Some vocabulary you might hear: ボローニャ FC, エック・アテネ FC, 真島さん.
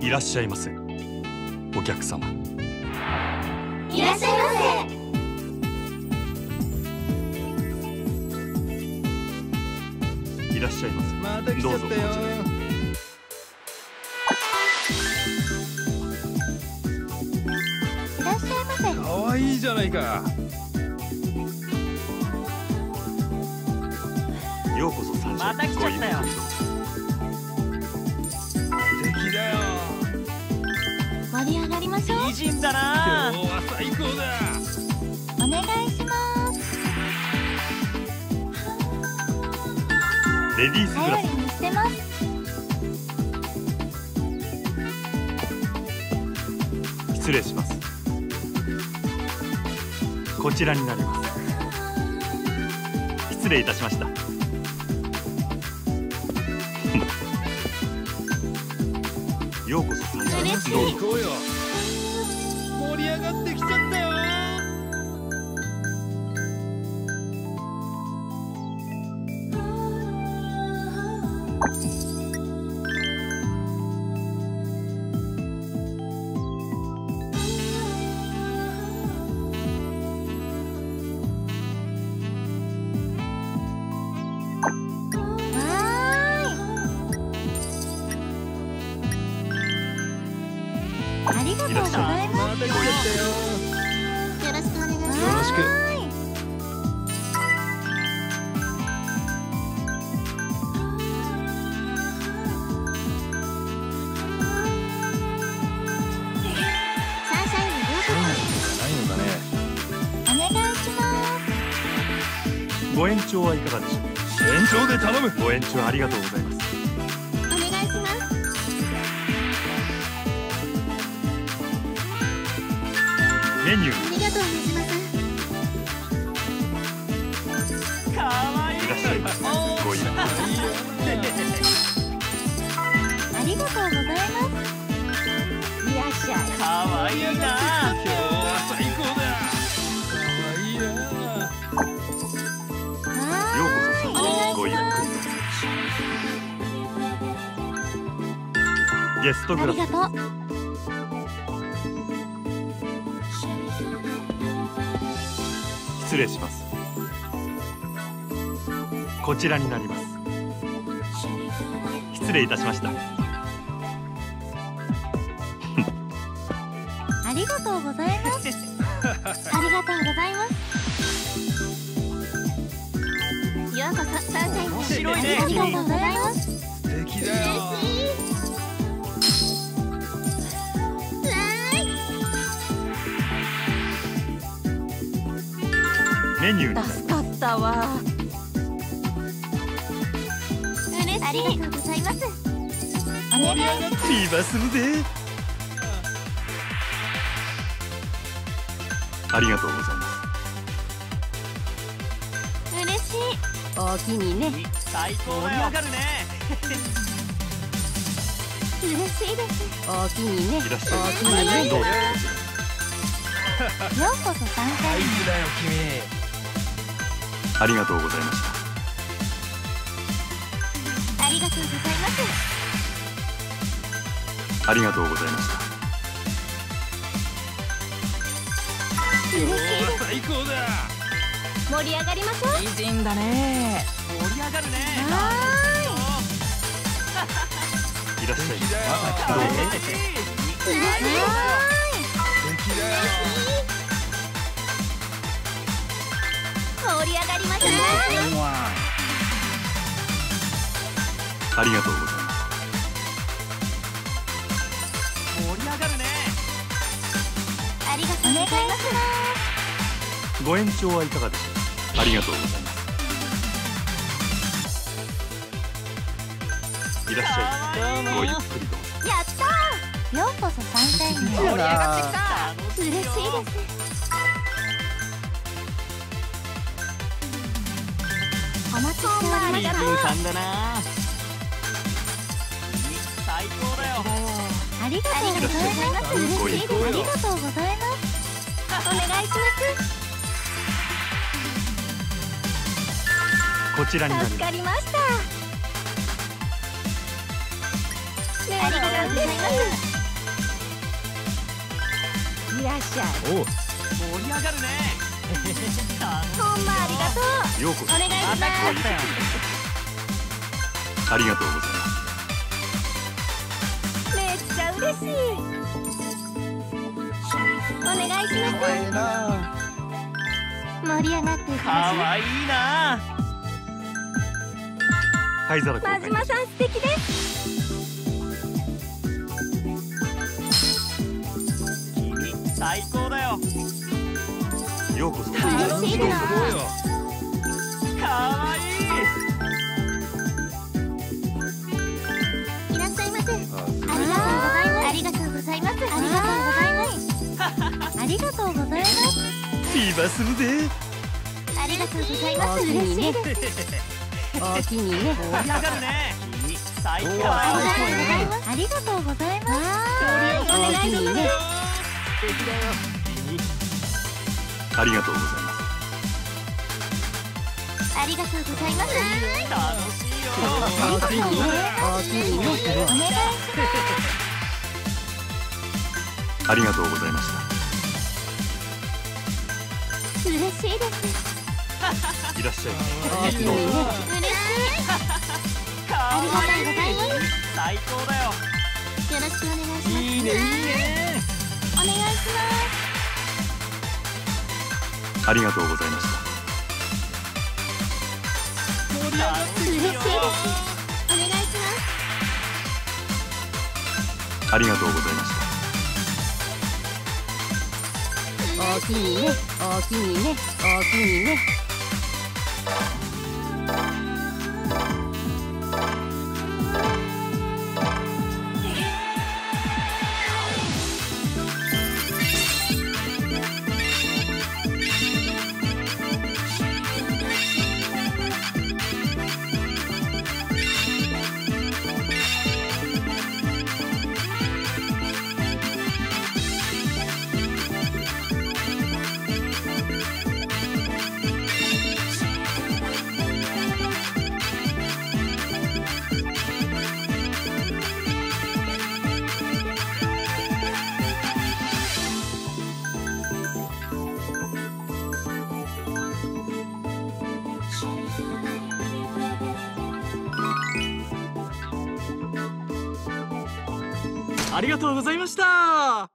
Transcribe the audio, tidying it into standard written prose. いらっしゃいませ。お客様。いらっしゃいませ。いらっしゃいませ。どうぞこちらへ。いらっしゃいませ。かわいいじゃないか。ようこそ参上。また来ちゃったよ。素敵だよ。盛り上がりましょう。美人だな。今日は最高だ。お願いします。レディースクラス。頼りにしてます。失礼します。こちらになります。失礼いたしました。ようこそ参加。嬉しい。どうぞ。盛り上がってきちゃったよ。ご延長はいかがでしょうか。延長で頼む。ご延長ありがとうございます。お願いします。メニュー。ありがとうございます。かわいい。いらっしゃいませ。ご依頼。ありがとうございます。いらっしゃい。かわいいな。今日は最高だ。ゲストクラス。ありがとう。失礼します。こちらになります。失礼いたしました。ありがとうございます。ありがとうございます。ようこそサンシャイン。面白いね。ありがとうございます。素敵だよ。メニュー。助かったわ。嬉しい。ありがとうございます。お願いします。ビバするで。ありがとうございます。嬉しい。おおきにね。最高だよ。わかるね。嬉しいです。おおきにね。いらっしゃい。おおきにね。どうぞ。ようこそ参加。いつだよ君。ありがとうございました。ありがとうございます。ありがとうございました。嬉しいです。最高だ。盛り上がりましょう。美人だね。盛り上がるね。はい。いらっしゃい。どうぞ。素敵だよ。盛り上がりましたね。ありがとうございます。盛り上がるね。ありがとうございます。ご延長はいかがでしょうか。ありがとうございます。いらっしゃい。ごゆっくりと。やったー。ようこそサンシャイン。盛り上がってきた。嬉しいです。お待ちしておりました。最高だよ。ありがとうございます。嬉しいです。ありがとうございます。お願いします。こちらになります。助かりました。ありがとうんです。いらっしゃい。おう、盛り上がるね。ほんまありがとう。ようこそ。お願いします。ありがとうございます。めっちゃ嬉しい。お願いします。盛り上がっていきます。かわいいな。灰皿公開。真島さん素敵です。君最高だよ。ようこそ。楽しいな。かわいい。いらっしゃいませ。ありがとうございます。ありがとうございます。ありがとうございます。ビーバーするぜ。ありがとうございます。嬉しいです。大きにね。盛り上がるね。最高。ありがとうございます。お願いします。ありがとうございます。ありがとうございます。楽しいよ。大きにね。お願いします。ありがとうございました。嬉しいです。いらっしゃい。嬉しい。ありがとうございます。最高だよ。よろしくお願いします。いいね、いいね。お願いします。ありがとうございました。嬉しいです。お願いします。ありがとうございました。おおきにね、おおきにね、おおきにね。ありがとうございました。